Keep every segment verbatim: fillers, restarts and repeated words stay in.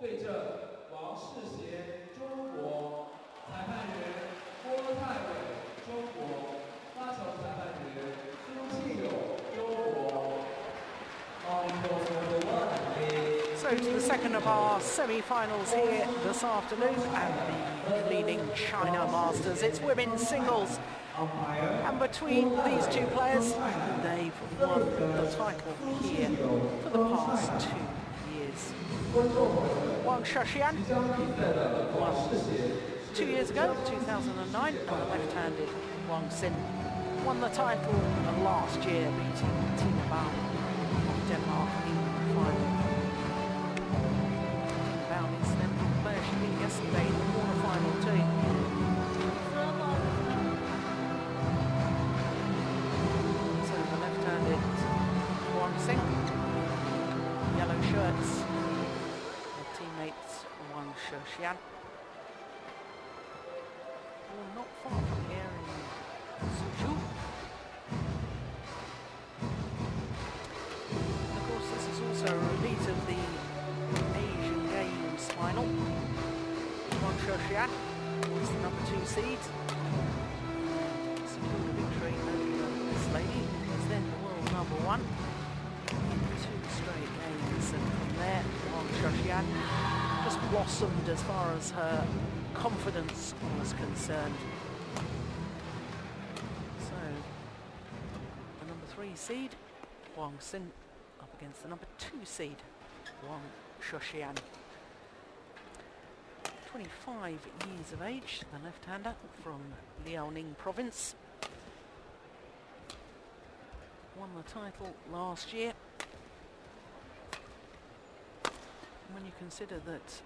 So to the second of our semi-finals here this afternoon and the leading China Masters. It's women's singles. And between these two players, they've won the title here for the past two years. Wang Shixian won two years ago, two thousand nine, and the left-handed Wang Xin won the title last year, beating Tine Baun of Denmark in the final. Tine Baun is then the player she beat yesterday in the quarterfinal too. Yellow shirts, their teammates Wang Shixian. Well, not far from here in Suzhou. Of course, this is also a repeat of the Asian Games final. Wang Shixian was the number two seed. Secured a victory over this lady, who was then the world number one. Straight games, and from there Wang Shixian just blossomed as far as her confidence was concerned. So the number three seed Wang Xin up against the number two seed Wang Shixian. twenty-five years of age, the left-hander from Liaoning province. Won the title last year. When you consider that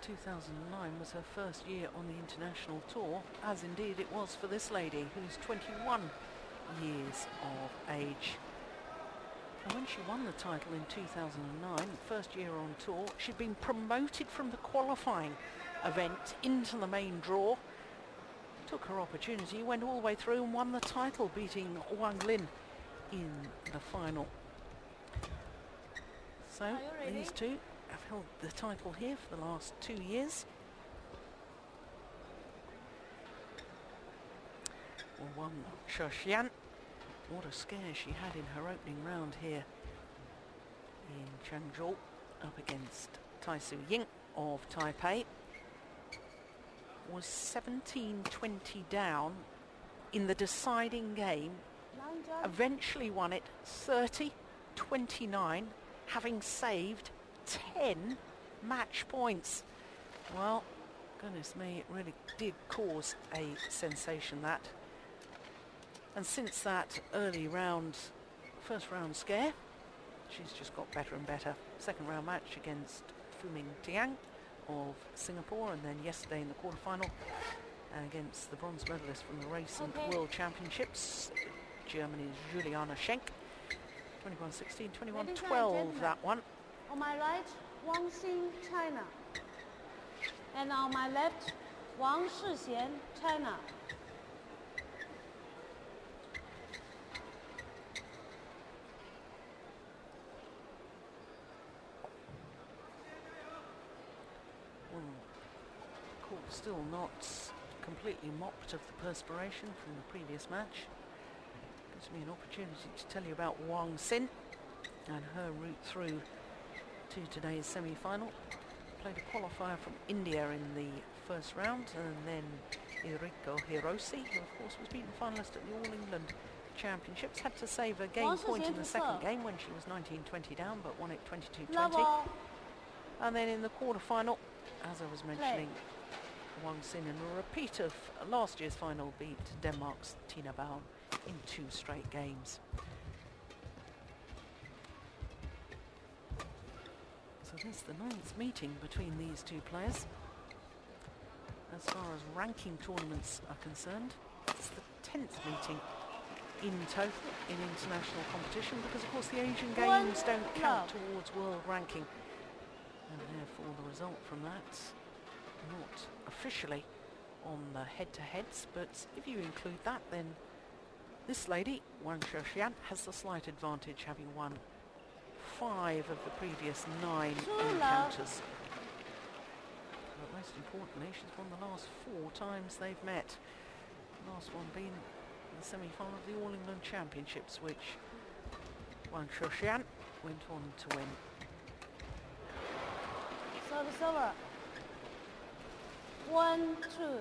two thousand nine was her first year on the international tour, as indeed it was for this lady, who's twenty-one years of age. And when she won the title in two thousand nine, first year on tour, she'd been promoted from the qualifying event into the main draw, took her opportunity, went all the way through and won the title, beating Wang Lin in the final. So these two have held the title here for the last two years. Well, Wang Shixian, what a scare she had in her opening round here in Changzhou, up against Su Ying of Taipei. Was seventeen twenty down in the deciding game, eventually won it thirty twenty-nine, having saved ten match points. Well, goodness me, it really did cause a sensation, that. And since that early round, first round scare, she's just got better and better. Second round match against Fu Mingtian of Singapore, and then yesterday in the quarterfinal against the bronze medalist from the recent okay. World Championships, Germany's Juliane Schenk. twenty-one sixteen, twenty-one twelve, that one. On my right, Wang Xin, China. And on my left, Wang Shixian, China. Well, court still not completely mopped of the perspiration from the previous match. Gives me an opportunity to tell you about Wang Xin and her route through to today's semi-final. Played a qualifier from India in the first round, and then Eriko Hirose, who of course was beaten finalist at the All England Championships, had to save a game point in the second game when she was nineteen twenty down, but won it twenty-two twenty. And then in the quarterfinal, as I was mentioning, Wang Xin, in a repeat of last year's final, beat Denmark's Tine Baun in two straight games. So this is the ninth meeting between these two players. As far as ranking tournaments are concerned, it's the tenth meeting in total in international competition, because of course the Asian Games don't count towards world ranking, and therefore the result from that, not officially on the head-to-heads, but if you include that, then this lady, Wang Shixian, has the slight advantage, having won five of the previous nine encounters. most importantly, she's won the last four times they've met. The last one being the semi-final of the All England Championships, which Wang Shixian went on to win. Service over. One, two.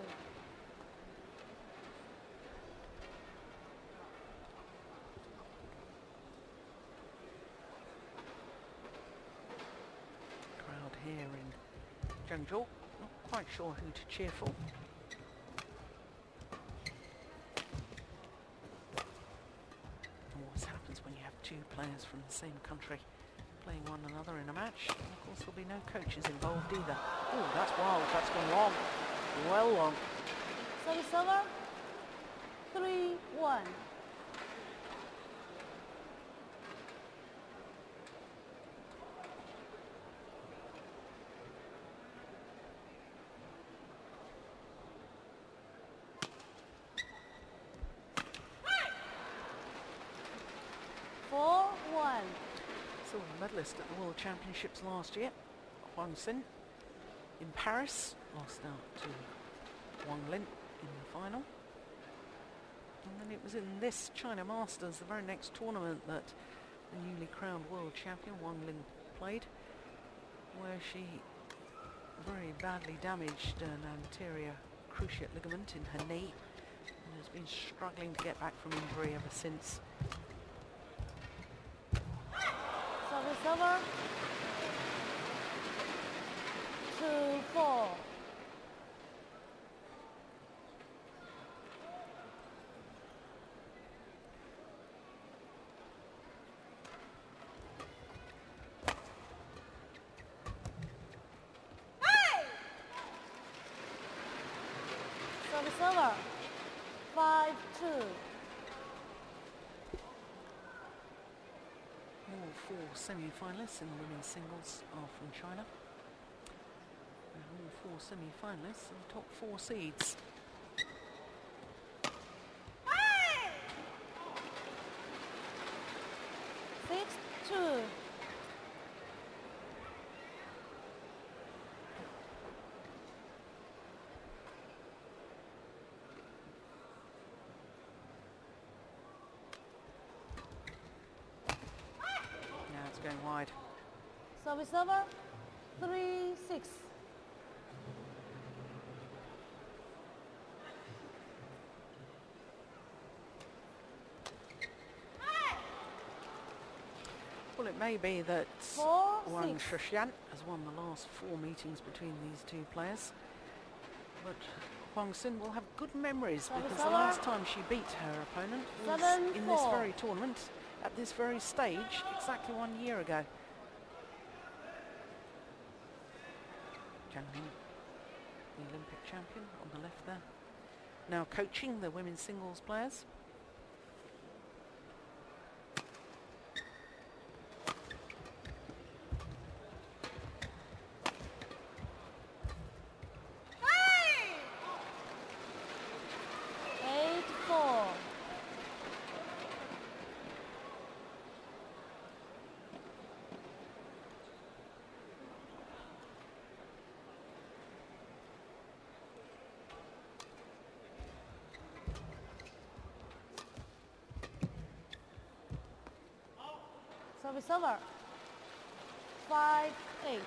Crowd here in Changzhou, not quite sure who to cheer for. Always happens when you have two players from the same country playing one another in a match. And of course there'll be no coaches involved either. Oh, that's wild, that's gone long. Well long. Service over. Three, one. Medalist at the World Championships last year, Wang Xin in Paris, lost out to Wang Lin in the final. And then it was in this China Masters, the very next tournament, that the newly crowned world champion Wang Lin played, where she very badly damaged an anterior cruciate ligament in her knee and has been struggling to get back from injury ever since. Over. Two, four. Hey! Service over. Five, two. All four semi-finalists in the women's singles are from China. And all four semi-finalists are the top four seeds. Hey! Six, two. Going wide. Service over. Three, six. Well, it may be that four, Wang Shixian has won the last four meetings between these two players, but Wang Xin will have good memories Service because over. The last time she beat her opponent was Seven, in four. This very tournament. At this very stage, exactly one year ago. Jiang Lin, the Olympic champion on the left there, now coaching the women's singles players. Service over. Five, eight.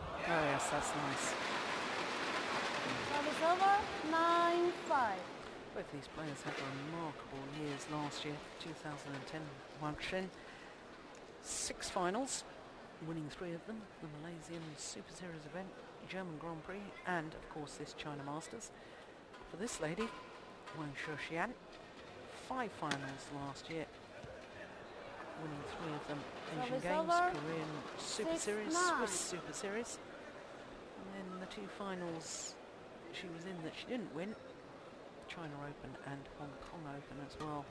Oh yes, that's nice. Service over. Nine, five. Both these players had remarkable years last year. two thousand ten, Wang Xin. Six finals, winning three of them, the Malaysian Super Series event, German Grand Prix, and of course this China Masters. For this lady, Wang Shixian, five finals last year, winning three of them, Asian Games, Korean Super Series, Swiss Super Series, and then the two finals she was in that she didn't win, China Open and Hong Kong Open as well.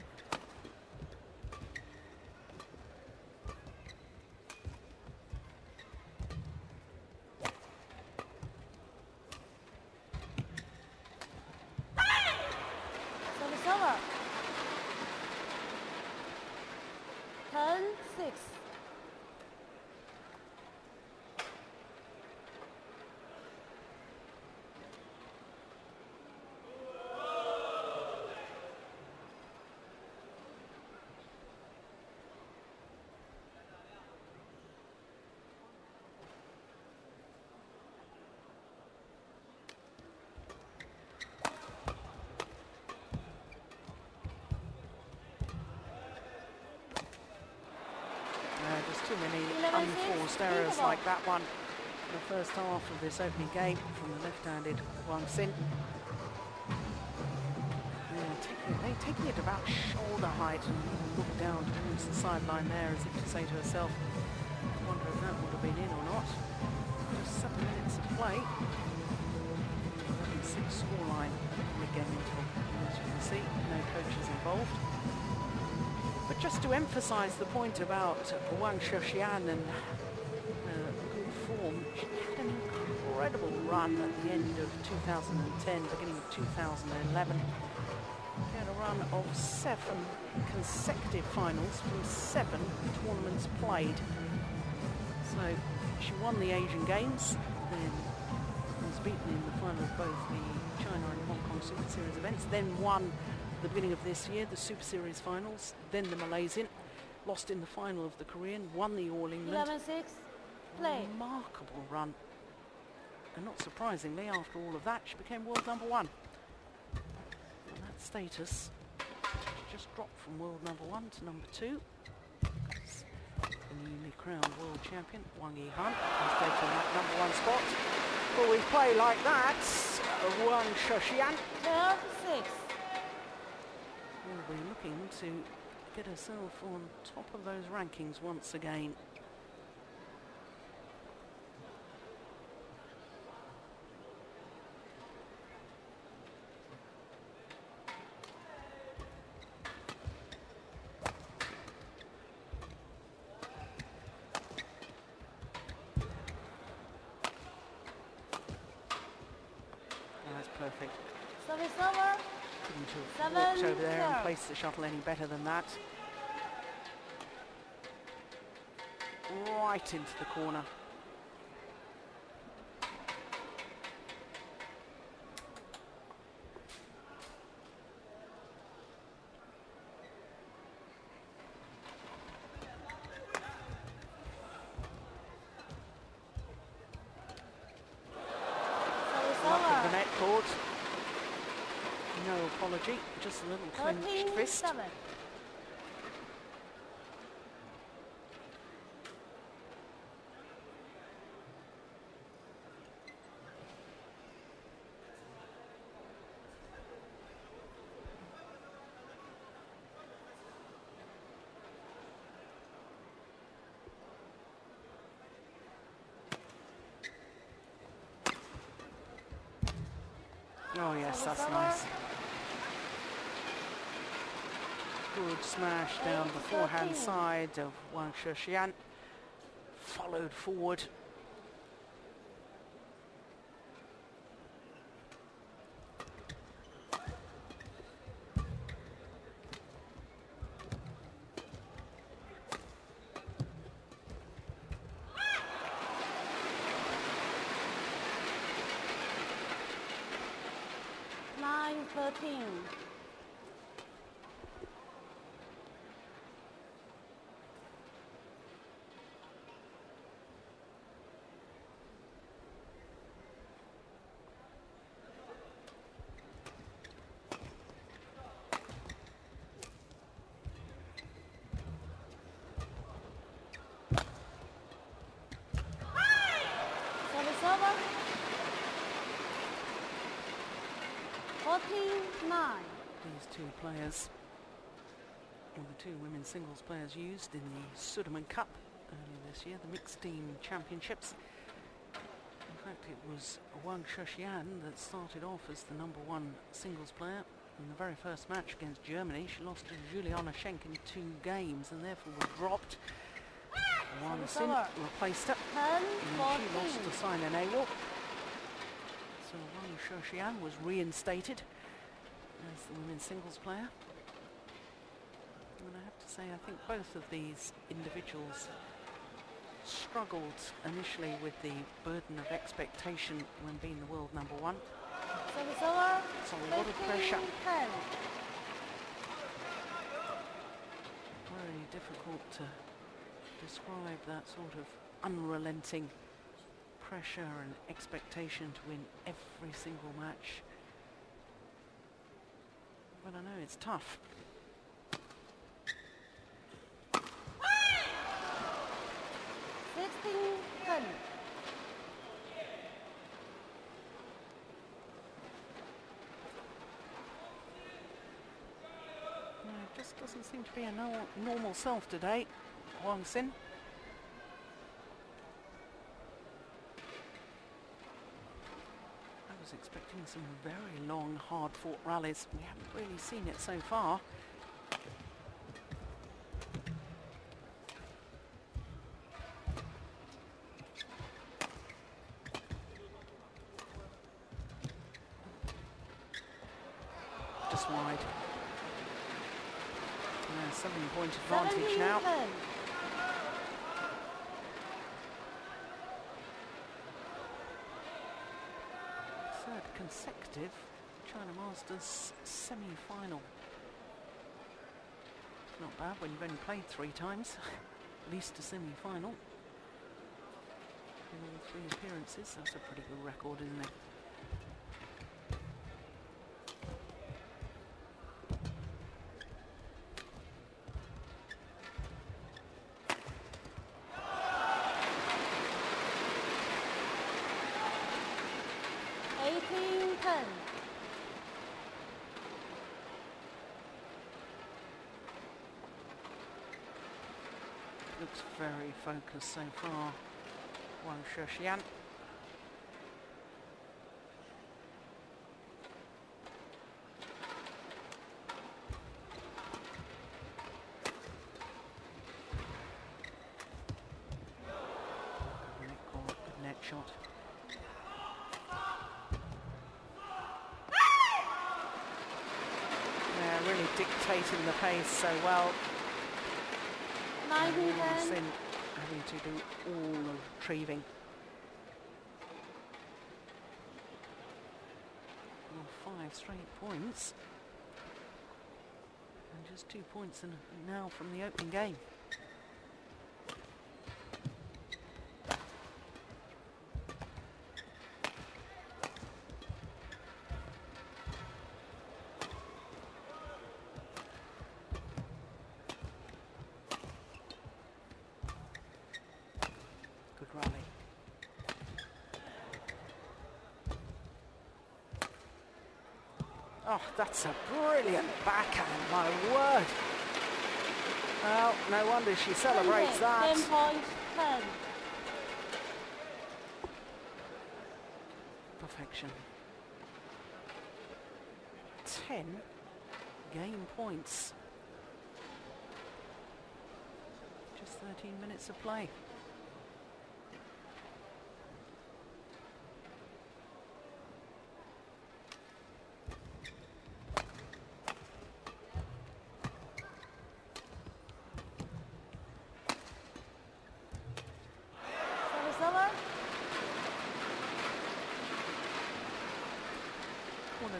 unforced errors like that one in the first half of this opening game from the left-handed Wang Xin. They're taking it about shoulder height and look down towards the sideline there as if to say to herself, I wonder if that would have been in or not. Just seven minutes of play. Six scoreline in the game until, as you can see, no coaches involved. But just to emphasise the point about Wang Shixian and uh, good form, she had an incredible run at the end of two thousand ten, beginning of two thousand eleven. She had a run of seven consecutive finals from seven tournaments played. So she won the Asian Games, then was beaten in the final of both the China and Hong Kong Super Series events, then won the beginning of this year, the Super Series finals, then the Malaysian, lost in the final of the Korean, won the All England. eleven six, play. Remarkable run. And not surprisingly, after all of that, she became world number one. And that status, she just dropped from world number one to number two. That's the newly crowned world champion, Wang Yihan, has taken that number one spot. Well, we play like that, Wang Shixian. twelve six. Will be looking to get herself on top of those rankings once again. Over there and place the shuttle any better than that. Right into the corner. Just a little clenched fist. Seven. Oh yes, that's nice. Good smash down the forehand side of Wang Shixian, followed forward. nine thirteen. These two players, well, the two women singles players used in the Sudirman Cup earlier this year, the mixed team championships. In fact, it was Wang Shixian that started off as the number one singles player. In the very first match against Germany, she lost to Juliane Schenk in two games and therefore was dropped. Wang Xin replaced her, and she lost to Signer-Neyl. So Wang Shixian was reinstated as the women's singles player. And I have to say, I think both of these individuals struggled initially with the burden of expectation when being the world number one. So it's a lot of pressure. Very difficult to describe that sort of unrelenting pressure and expectation to win every single match. But I know it's tough. Six Just doesn't seem to be a no normal self today, Wang Xin. I was expecting some very long, hard-fought rallies. We haven't really seen it so far. Just wide. Uh, seven point advantage now. Third consecutive China Masters semi-final. Not bad when you've only played three times, at least a semi-final. In all three appearances, that's a pretty good record, isn't it? Looks very focused so far, Wang Shixian. Dictating the pace so well. Having to do all the retrieving. Well, five straight points. And just two points in now from the opening game. Oh, that's a brilliant backhand, my word. Well, no wonder she celebrates that. Perfection. ten game points. Just thirteen minutes of play.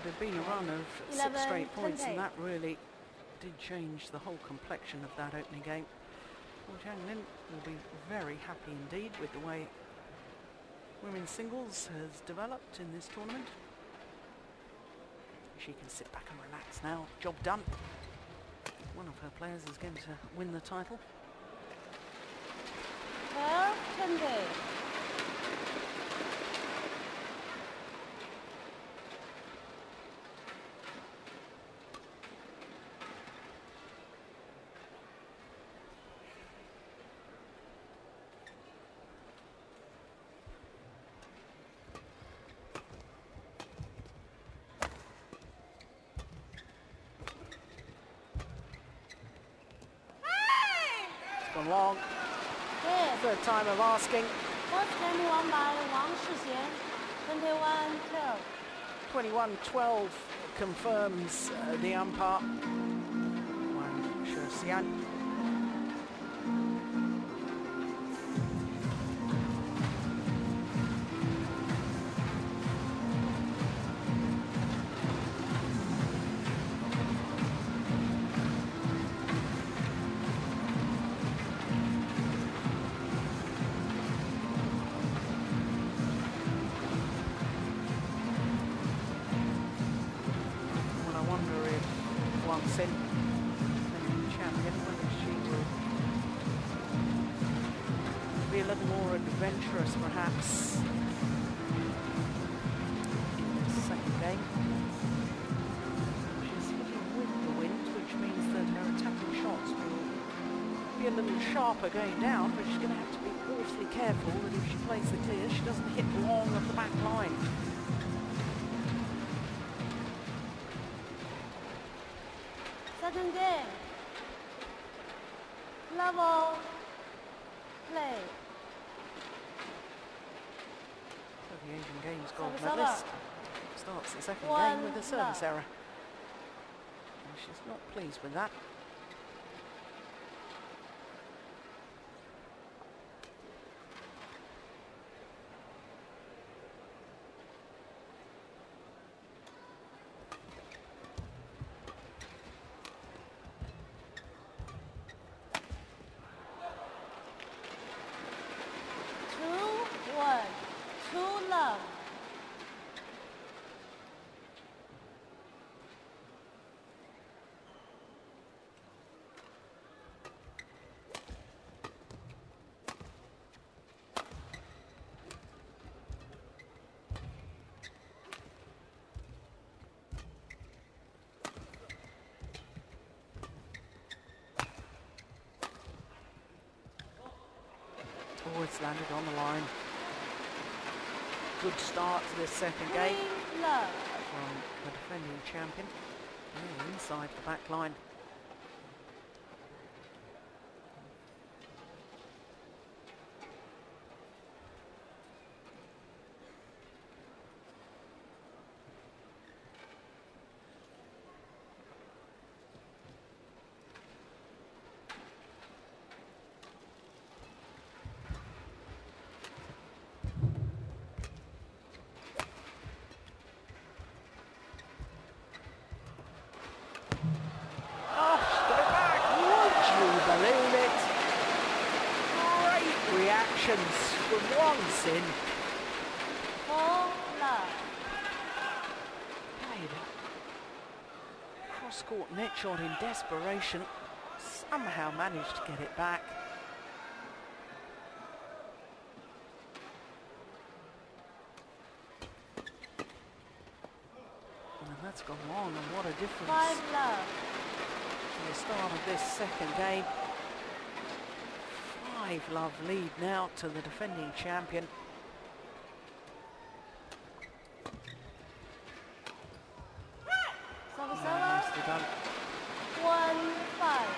There'd been a run of six straight points, and that really did change the whole complexion of that opening game. Well, Jiang Lin will be very happy indeed with the way women's singles has developed in this tournament. She can sit back and relax now. Job done. One of her players is going to win the title. Well, long. Yeah. Third time of asking. twenty-one twelve. twenty-one twelve confirms uh, the umpire. Wang Shixian. A little more dangerous, perhaps. Second game. She's hitting with the wind, which means that her attacking shots will be a little sharper going down, but she's going to have to be awfully careful that if she plays the clear, she doesn't hit long at the back line. Second game. Level. Play. So the Asian Games gold medalist starts the second One game with a service error. And she's not pleased with that. Oh, it's landed on the line. Good start to this second game from the defending champion. Oh, inside the back line. From Wang Xin. Played a cross-court net shot in desperation. Somehow managed to get it back. And that's gone long, and what a difference to the start of this second game. five love lead now to the defending champion. Seven, seven. Nicely done. One, five.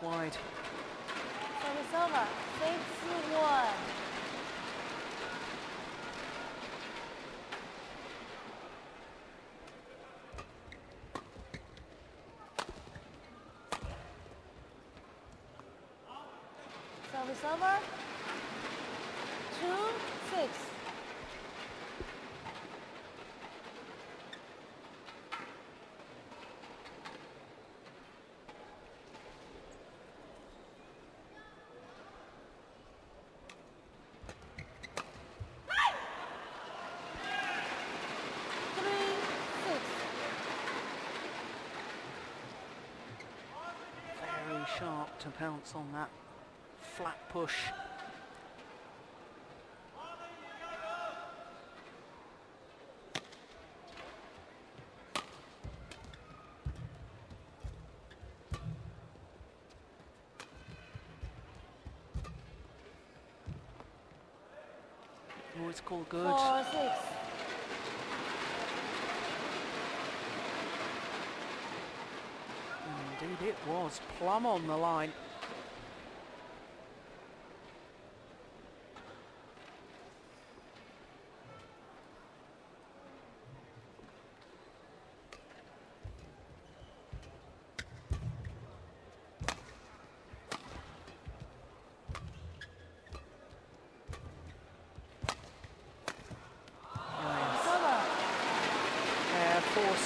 Wide. Service over. two six. Sharp to pounce on that flat push. Oh, it's called good. Four, six. Indeed, it was plumb on the line.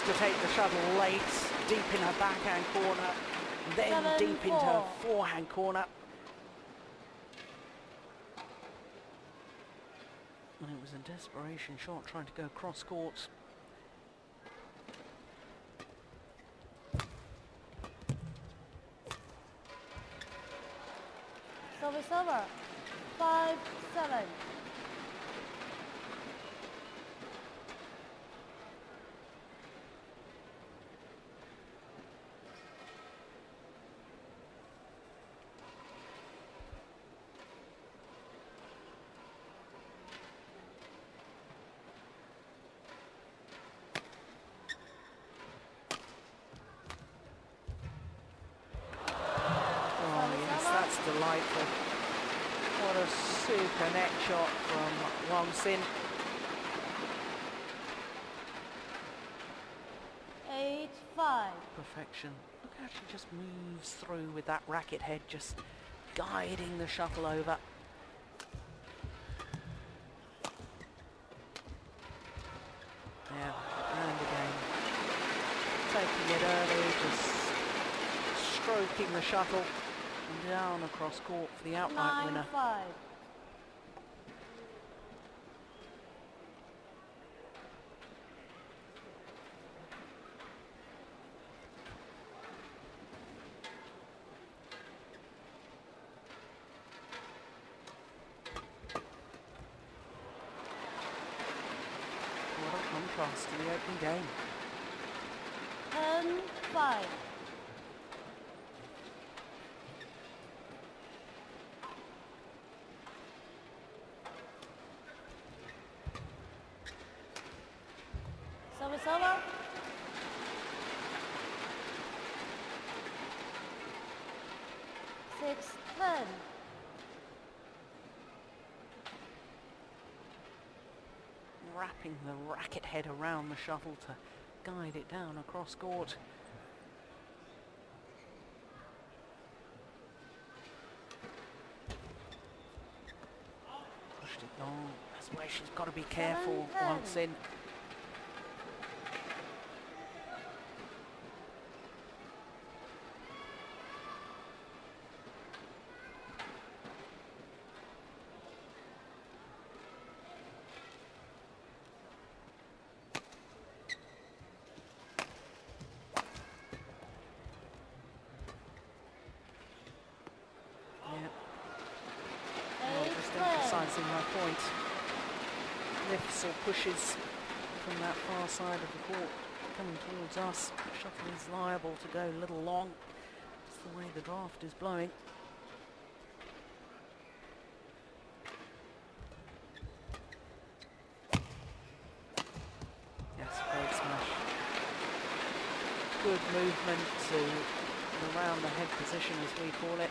To to take the shuttle late, deep in her backhand corner, then Seven, deep four. into her forehand corner. And it was a desperation shot trying to go cross court. Service over. Five, seven. Delightful. What a super net shot from Wang Xin. Eight, five. Perfection. Look how she just moves through with that racket head, just guiding the shuttle over. Yeah, and again. Taking it early, just stroking the shuttle. Down across court for the outright Nine, winner. Five. What a contrast to the opening game. Ten, five. Wrapping the racket head around the shuttle to guide it down across court. Pushed it long. That's why she's got to be careful once in. Point. Lifts or pushes from that far side of the court coming towards us. The shuttle is liable to go a little long. It's the way the draft is blowing. Yes, great smash. Good movement to around the head position, as we call it.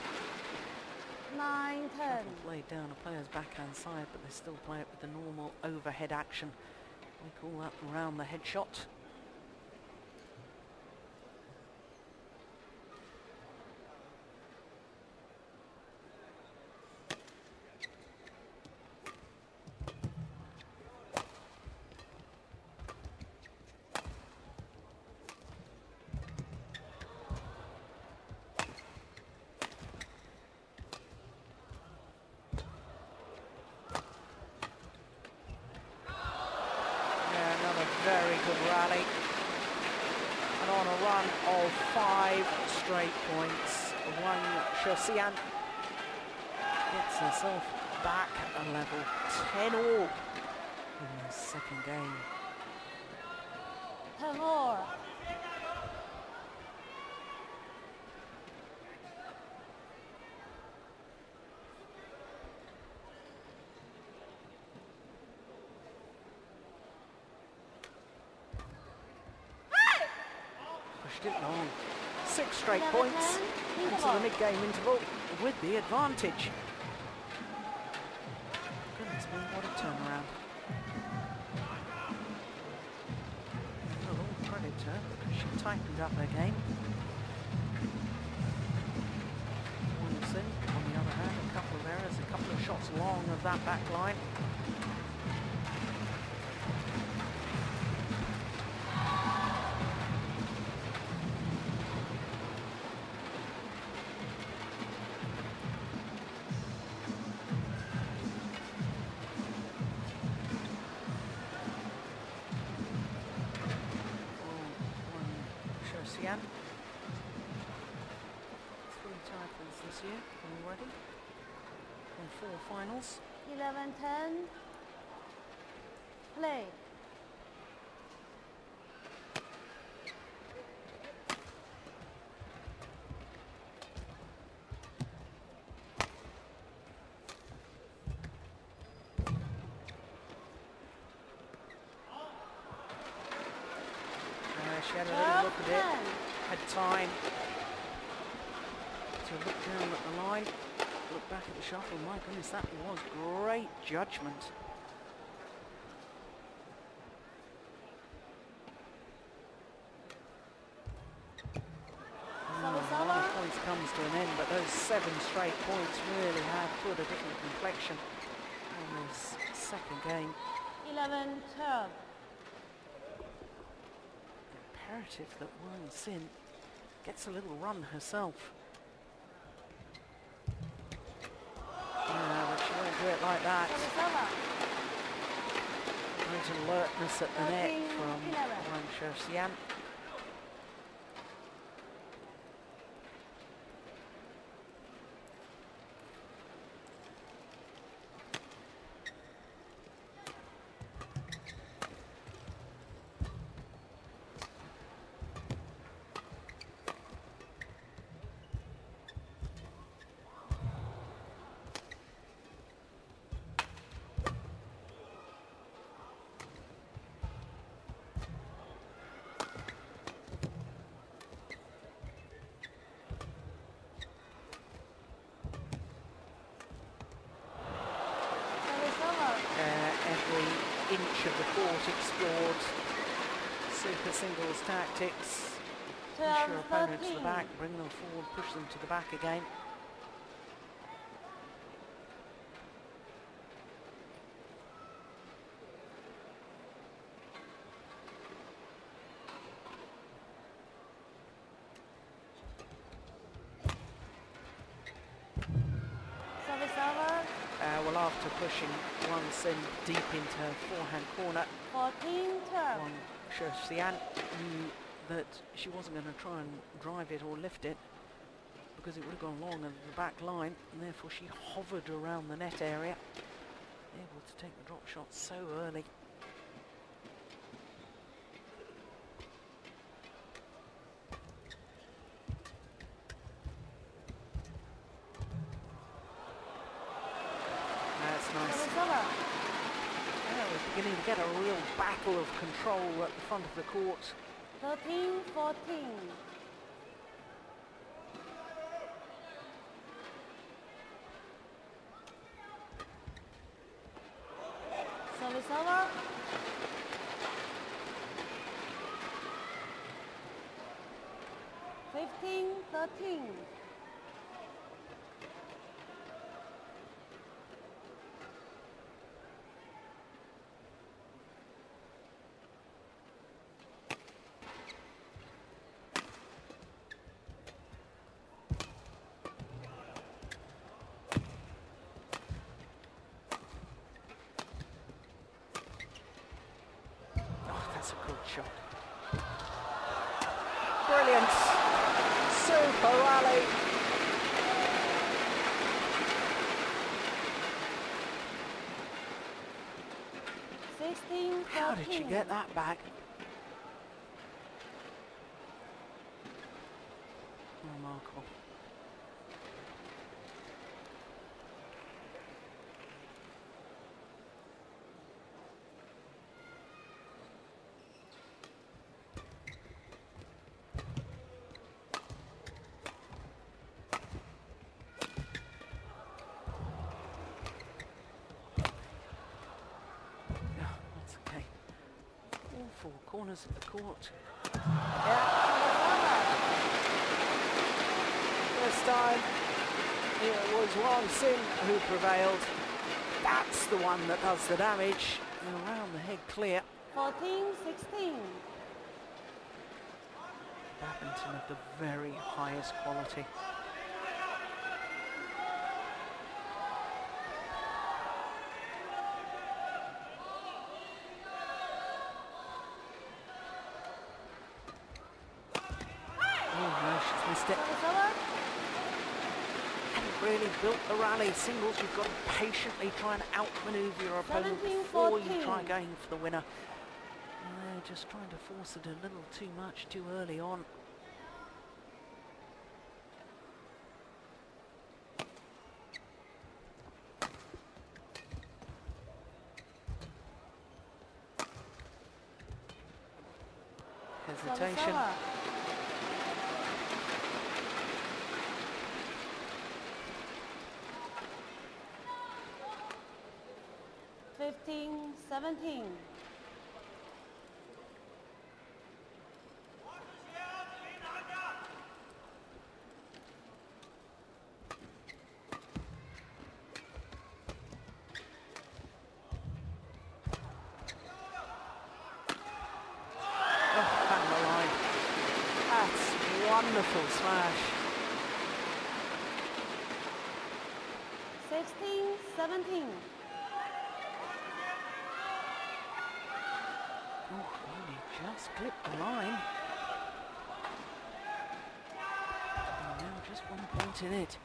Nine, ten. Played down a player's backhand side, but they still play it with the normal overhead action. We call that round the head shot. Very good rally, and on a run of five straight points, Wang Shixian gets herself back at a level ten all in the second game. ten all. Long. Six straight Another points ten, into the mid-game interval with the advantage. Goodness me, what a turnaround. Well, all credit to her, because she tightened up her game. Wilson, on the other hand, a couple of errors, a couple of shots long of that back line. Shixian. Three titles this year already, and four finals. eleven ten. Play. She had a little look at it, had time to look down at the line, look back at the shuffle. My goodness, that was great judgment. A lot of points comes to an end, but those seven straight points really have put a different complexion on this second game. eleven twelve. Imperative that Wang Xin gets a little run herself. Yeah, but she won't do it like that. Great alertness at the net from Wang Shixian. Of the court explored super singles tactics. Push your opponent to the back, bring them forward, push them to the back again. After pushing Wang Xin deep into her forehand corner, Wang Shixian knew that she wasn't going to try and drive it or lift it because it would have gone long under the back line, and therefore she hovered around the net area, able to take the drop shot so early. Of control at the front of the court. thirteen fourteen. Service over. fifteen thirteen. That's a good shot. Brilliant. Super rally. sixteen, How did she get that back? Remarkable. Corners of the court. Yeah. First time it was Wang Xin who prevailed. That's the one that does the damage. And around the head clear. fourteen sixteen. Badminton of the very highest quality. Haven't really built the rally. Singles, you've got to patiently try and outmaneuver your opponent before you try going for the winner. They're just trying to force it a little too much too early on. Hesitation. fifteen seventeen. Wonderful smash. sixteen seventeen. Oh, only just clipped the line. And now just one point in it.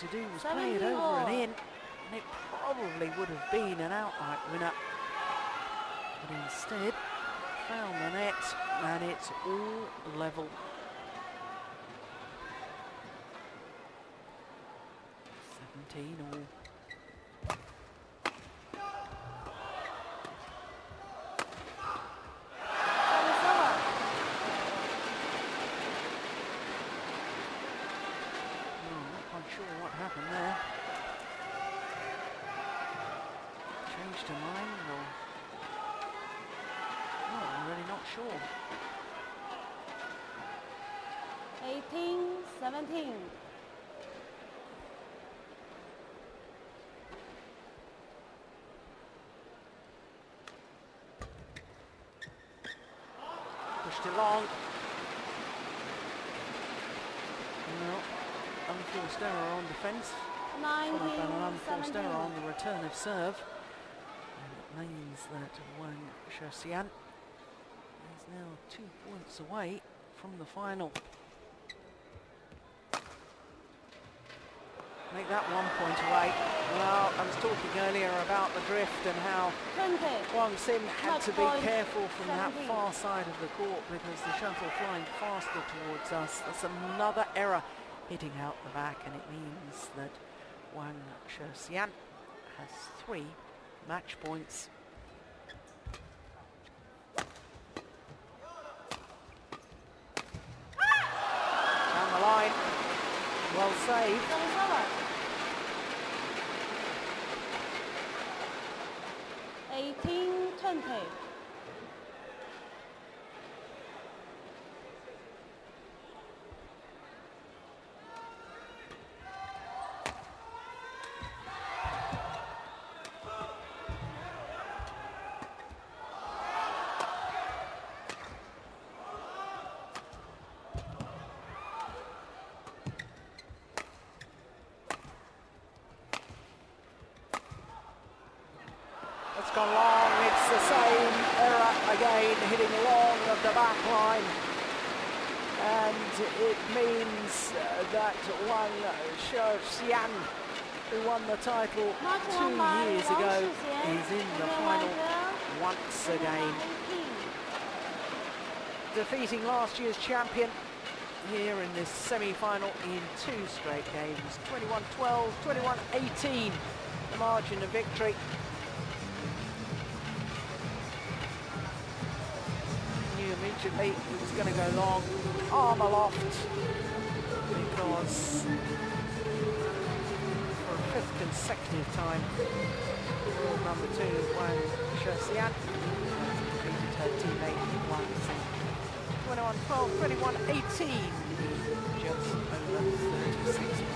To do was play it over and in, and it probably would have been an outright winner, but instead found the net, and it's all level. seventeen all. To mine, or no, I'm really not sure. eighteen seventeen. Pushed along. No, unforced error on defence. Followed by an unforced error on the return of serve. Means that Wang Shixian is now two points away from the final. Make that one point away. Well, I was talking earlier about the drift and how Wang Xin had to be careful from that far side of the court because the shuttle flying faster towards us. That's another error hitting out the back, and it means that Wang Shixian has three match points. Down the line. Well saved. eighteen twenty. Long, it's the same error again, hitting long of the back line, and it means uh, that Wang Shixian, who won the title two years ago, is in the final once again, defeating last year's champion here in this semi-final in two straight games, twenty-one twelve, twenty-one eighteen, the margin of victory. It was going to go long, arm aloft, because for a fifth consecutive time, world number two, Wang Shixian, defeated her teammate Wang Xin. twenty-one twelve, twenty-one eighteen, just over thirty-six.